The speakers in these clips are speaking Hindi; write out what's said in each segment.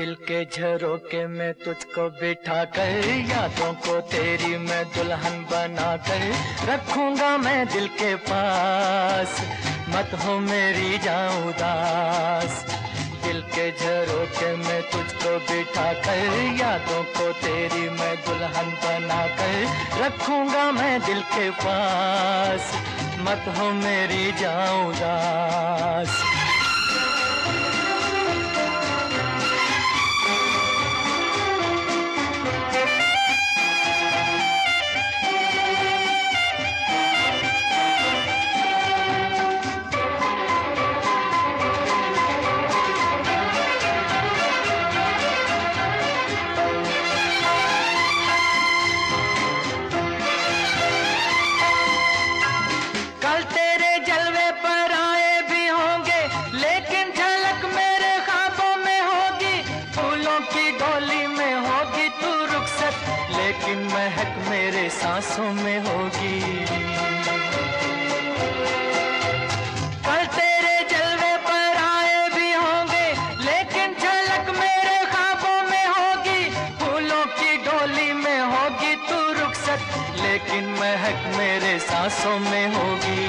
दिल के झरोके में तुझको बिठा कर, यादों को तेरी मैं दुल्हन बना कर रखूंगा मैं दिल के पास, मत हो मेरी जान उदास। दिल के झरोके में तुझको बिठा कर, यादों को तेरी मैं दुल्हन बना कर रखूंगा मैं दिल के पास, मत हो मेरी जान उदास। महक मेरे सांसों में होगी, कल तेरे जलवे पर आए भी होंगे, लेकिन झलक मेरे ख्वाबों में होगी, फूलों की डोली में होगी तू रुखसत, लेकिन महक मेरे सांसों में होगी।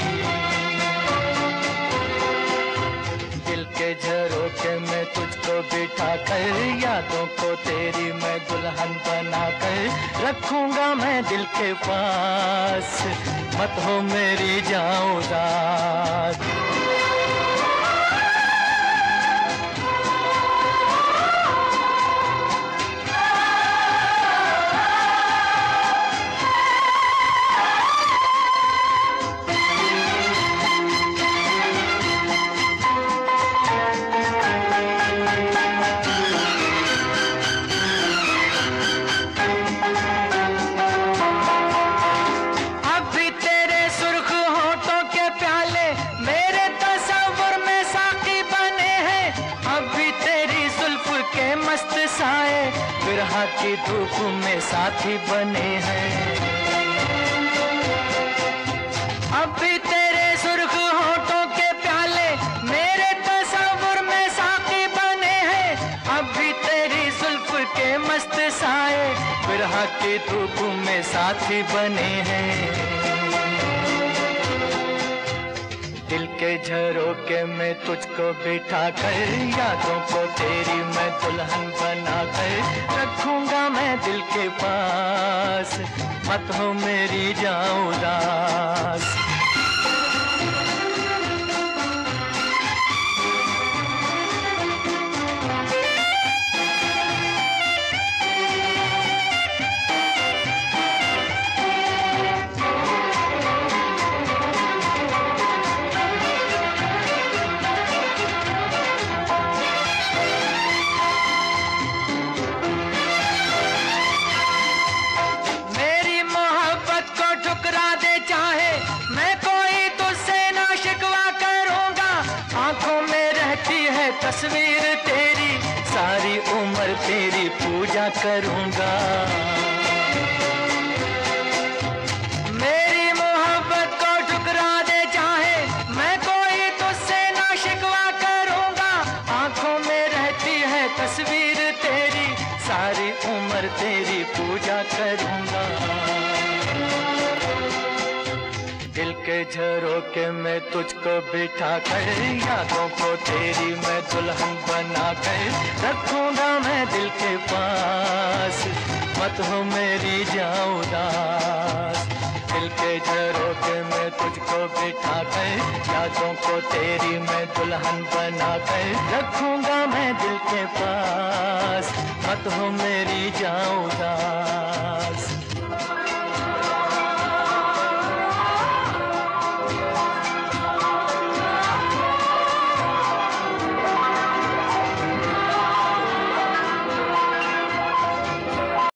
दिल के झरोके में तुझको बिठा कर, यादों को तेरी मैं दुल्हन बना कर रखूंगा मैं दिल के पास, मत हो मेरी जान उदास। विरहा की धूप में साथी बने हैं, अब भी तेरे सुर्ख होठों के प्याले मेरे तस्वुर में साथी बने हैं, अब भी तेरी जुल्फ के मस्त साए विरहा की धूप में साथी बने हैं। दिल के झरोके में तुझको बिठा कर, यादों को तेरी मैं दुल्हन बना कर रखूंगा मैं दिल के पास, मत हो मेरी जान उदास। तस्वीर तेरी सारी उम्र तेरी पूजा करूंगा, मेरी मोहब्बत को ठुकरा दे चाहे मैं कोई तुझसे ना शिकवा करूंगा, आंखों में रहती है तस्वीर तेरी सारी उम्र तेरी पूजा करूंगा। दिल के झरोके में तुझको बिठा कर, यादों को तेरी मैं दुल्हन बना कर रखूंगा मैं दिल के पास, मत हो मेरी जान उदास। दिल के झरोके में तुझको बिठा कर, यादों को तेरी मैं दुल्हन बना कर रखूंगा मैं दिल के पास, मत हो मेरी जान उदास।